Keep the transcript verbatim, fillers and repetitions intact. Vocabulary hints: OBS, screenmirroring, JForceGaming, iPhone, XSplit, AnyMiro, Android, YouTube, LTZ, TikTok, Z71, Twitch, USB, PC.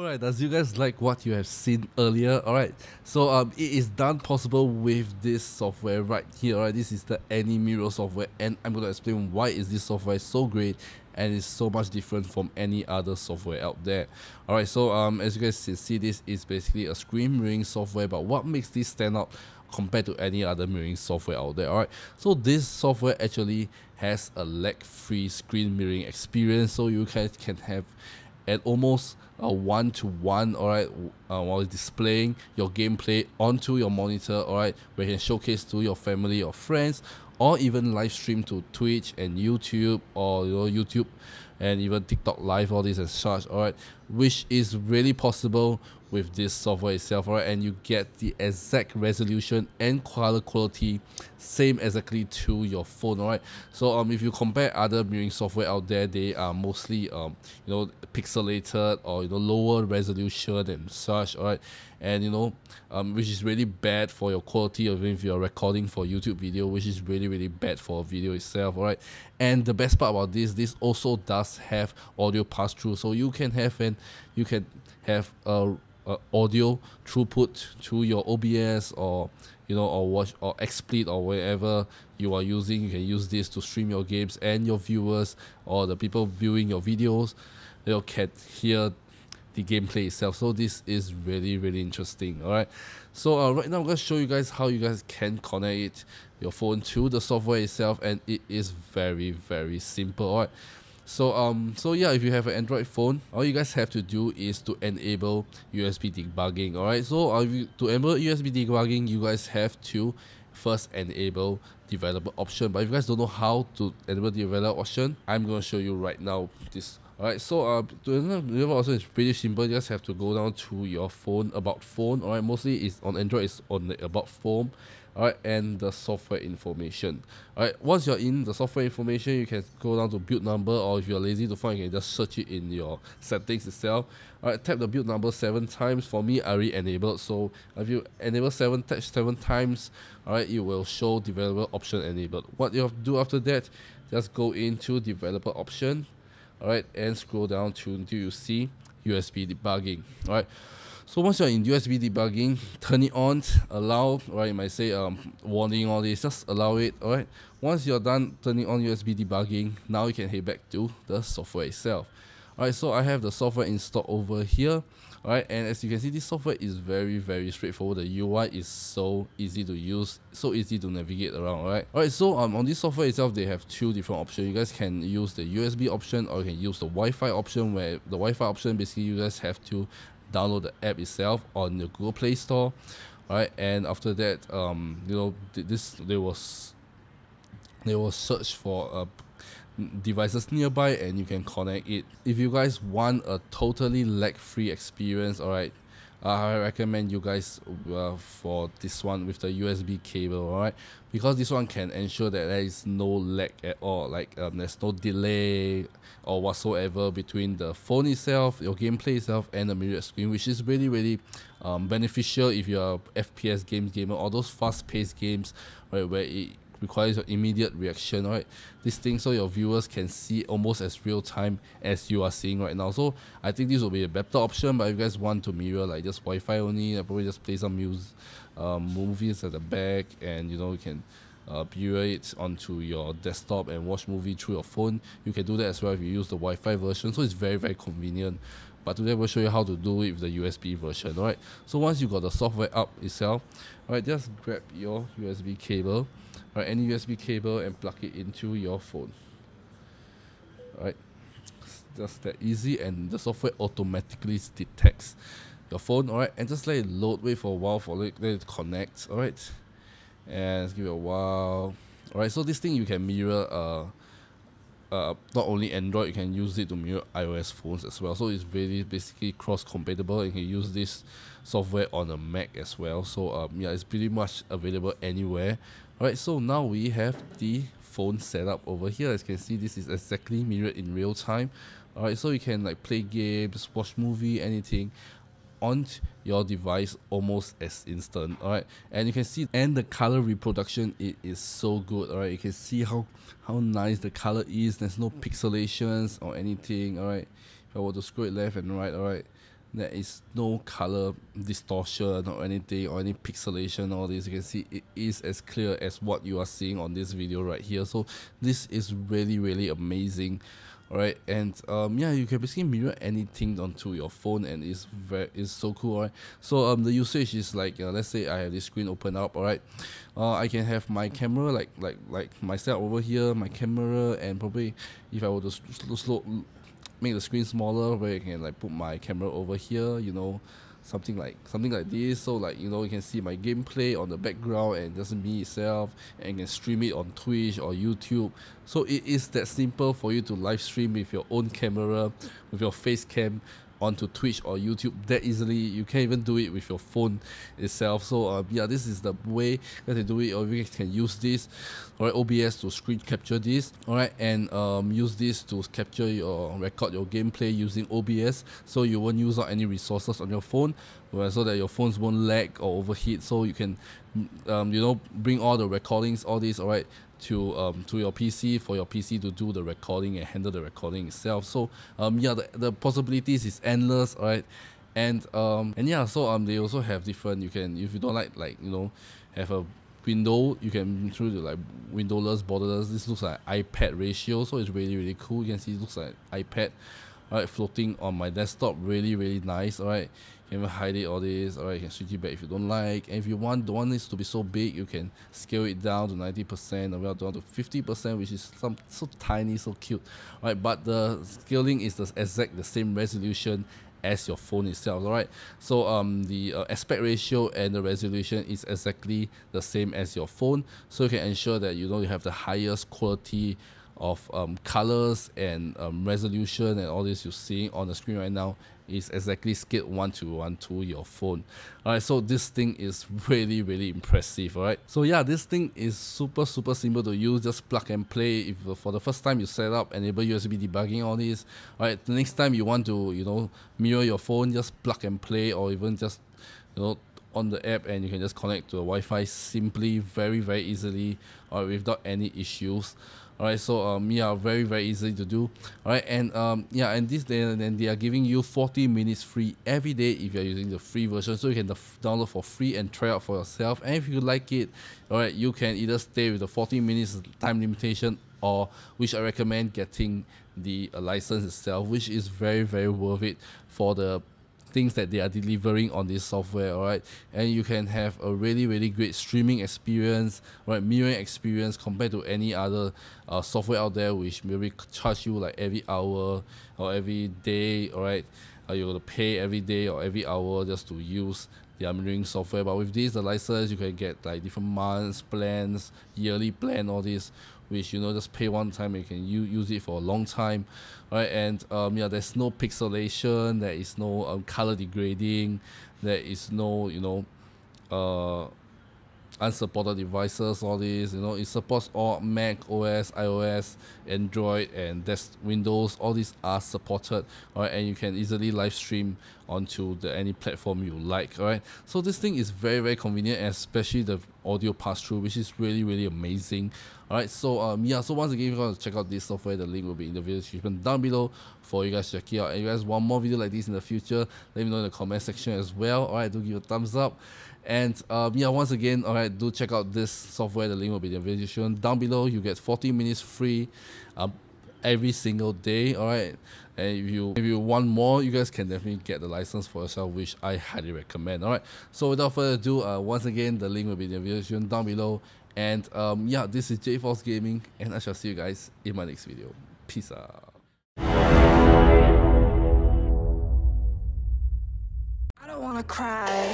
Alright, as you guys like what you have seen earlier, alright, so um, it is done possible with this software right here, alright, this is the AnyMiro software, and I'm going to explain why is this software so great and it's so much different from any other software out there. Alright, so um, as you guys see, this is basically a screen mirroring software, but what makes this stand out compared to any other mirroring software out there, alright? So this software actually has a lag-free screen mirroring experience, so you guys can have at almost a one-to-one, alright, uh, while displaying your gameplay onto your monitor, alright, where you can showcase to your family or friends, or even live stream to Twitch and YouTube, or you know, YouTube and even TikTok live, all this and such, alright, which is really possible with this software itself, alright, and you get the exact resolution and color quality same exactly to your phone, alright. So um, if you compare other mirroring software out there, they are mostly um, you know, pixelated or you know, lower resolution and such, alright, and you know, um, which is really bad for your quality, even if you're recording for YouTube video, which is really really bad for video itself, alright. And the best part about this, this also does have audio pass through, so you can have an you can have a Uh, audio throughput to your O B S or you know or watch or XSplit or wherever you are using. You can use this to stream your games, and your viewers or the people viewing your videos, you know, can hear the gameplay itself. So this is really really interesting. All right, so uh, right now I'm going to show you guys how you guys can connect it, your phone to the software itself, and it is very very simple. All right. So um, so yeah, if you have an Android phone, all you guys have to do is to enable U S B debugging. Alright, so uh, to enable U S B debugging, you guys have to first enable developer option. But if you guys don't know how to enable developer option, I'm gonna show you right now this. Alright, so uh, to enable developer option is pretty simple. You just have to go down to your phone, about phone. Alright, mostly it's on Android, it's on the about phone. Alright, and the software information. Alright, once you're in the software information, you can go down to build number, or if you're lazy to find, you can just search it in your settings itself. Alright, tap the build number seven times. For me, I already enabled, so if you enable seven, touch seven times, alright, it will show developer option enabled. What you have to do after that, just go into developer option, alright, and scroll down to until you see U S B debugging. Alright. So once you're in U S B debugging, turn it on, allow, right? You might say um, warning, all this, just allow it, all right? Once you're done turning on U S B debugging, now you can head back to the software itself. All right, so I have the software installed over here, all right? And as you can see, this software is very, very straightforward. The U I is so easy to use, so easy to navigate around, all right? All right, so um, on this software itself, they have two different options. You guys can use the U S B option, or you can use the Wi-Fi option, where the Wi-Fi option, basically you guys have to download the app itself on the Google Play Store, all right, and after that, um, you know, this they was they will search for uh, devices nearby, and you can connect it. If you guys want a totally lag-free experience, all right, uh, I recommend you guys uh, for this one with the U S B cable, all right, because this one can ensure that there is no lag at all, like um, there's no delay or whatsoever between the phone itself, your gameplay itself, and the mirror screen, which is really really um, beneficial if you're F P S games gamer, or those fast-paced games, right, where it requires your immediate reaction, right? This thing, so your viewers can see almost as real time as you are seeing right now. So I think this will be a better option, but if you guys want to mirror like just Wi-Fi only, I probably just play some music, um, movies at the back, and you know, you can uh, mirror it onto your desktop and watch movie through your phone. You can do that as well if you use the Wi-Fi version. So it's very very convenient. But today we'll show you how to do it with the U S B version. Alright, so once you got the software up itself, alright, just grab your U S B cable, alright, any U S B cable, and plug it into your phone. Alright, just that easy, and the software automatically detects your phone, alright, and just let it load, wait for a while, for let it connect, alright, and let's give it a while. Alright, so this thing you can mirror uh Uh, not only Android, you can use it to mirror iOS phones as well. So it's really basically cross-compatible, and you can use this software on a Mac as well. So um, yeah, it's pretty much available anywhere. Alright, so now we have the phone set up over here. As you can see, this is exactly mirrored in real time. Alright, so you can like play games, watch movie, anything on your device almost as instant. Alright, and you can see, and the color reproduction, it is so good. Alright, you can see how how nice the color is. There's no pixelations or anything. Alright, if I were to scroll it left and right, alright, there is no color distortion or anything, or any pixelation, all this. You can see it is as clear as what you are seeing on this video right here. So this is really, really amazing. Alright, and um, yeah, you can basically mirror anything onto your phone, and it's very, it's so cool, alright. So um, the usage is like, uh, let's say I have this screen open up, alright. Uh, I can have my camera, like like like my setup over here, my camera, and probably if I were to slow, slow make the screen smaller, where I can like put my camera over here, you know, something like something like this. So like, you know, you can see my gameplay on the background, and just me itself, and you can stream it on Twitch or YouTube. So it is that simple for you to live stream with your own camera, with your face cam, onto Twitch or YouTube that easily. You can even do it with your phone itself. So uh, yeah, this is the way that they do it, or you can use this, alright, O B S to screen capture this, alright, and um, use this to capture your, record your gameplay using O B S, so you won't use out any resources on your phone, so that your phones won't lag or overheat. So you can, um, you know, bring all the recordings, all this, alright, to um to your P C, for your P C to do the recording and handle the recording itself. So um yeah, the, the possibilities is endless, alright. And um and yeah, so um they also have different, you can, if you don't like like you know, have a window, you can through the like windowless, borderless. This looks like iPad ratio, so it's really, really cool. You can see it looks like iPad, alright, floating on my desktop. Really, really nice, alright. You can even hide it, all this, alright. You can switch it back if you don't like. And if you want, don't want this to be so big, you can scale it down to ninety percent, or well, down to fifty percent, which is some so tiny, so cute. Alright, but the scaling is the exact the same resolution as your phone itself, alright. So um the uh, aspect ratio and the resolution is exactly the same as your phone, so you can ensure that, you know, you have the highest quality of um, colors and um, resolution, and all this you're seeing on the screen right now is exactly scaled one to one to your phone. Alright, so this thing is really, really impressive, alright. So yeah, this thing is super, super simple to use. Just plug and play. If uh, for the first time you set up, enable U S B debugging, all this, alright, the next time you want to, you know, mirror your phone, just plug and play, or even just, you know, on the app, and you can just connect to the Wi-Fi simply, very, very easily, or without any issues. Alright, so um, yeah, very, very easy to do. Alright, and um, yeah, and this day, and they are giving you forty minutes free every day if you are using the free version, so you can download for free and try out for yourself. And if you like it, alright, you can either stay with the forty minutes time limitation, or which I recommend getting the uh, license itself, which is very, very worth it for the things that they are delivering on this software, alright. And you can have a really, really great streaming experience, right, mirroring experience, compared to any other uh, software out there, which maybe charge you like every hour or every day, alright. Uh, you're gonna pay every day or every hour just to use their mirroring software. But with this, the license, you can get like different months, plans, yearly plan, all this, which, you know, just pay one time and you can use it for a long time, right? And um, yeah, there's no pixelation, there is no um, color degrading, there is no, you know, uh, unsupported devices, all this, you know, it supports all Mac O S, iOS, Android, and desk Windows, all these are supported, alright, and you can easily live stream onto the any platform you like, alright. So this thing is very, very convenient, especially the audio pass-through, which is really, really amazing. Alright, so um yeah, so once again, if you want to check out this software, the link will be in the video description down below for you guys to check it out. And if you guys want more video like this in the future, let me know in the comment section as well. Alright, do give a thumbs up. And um, yeah, once again, alright, do check out this software. The link will be in the video description down below. You get forty minutes free um, every single day, alright. And if you if you want more, you guys can definitely get the license for yourself, which I highly recommend, alright. So without further ado, uh, once again, the link will be in the video description down below. And um, yeah, this is J Force Gaming, and I shall see you guys in my next video. Peace out. I don't wanna cry.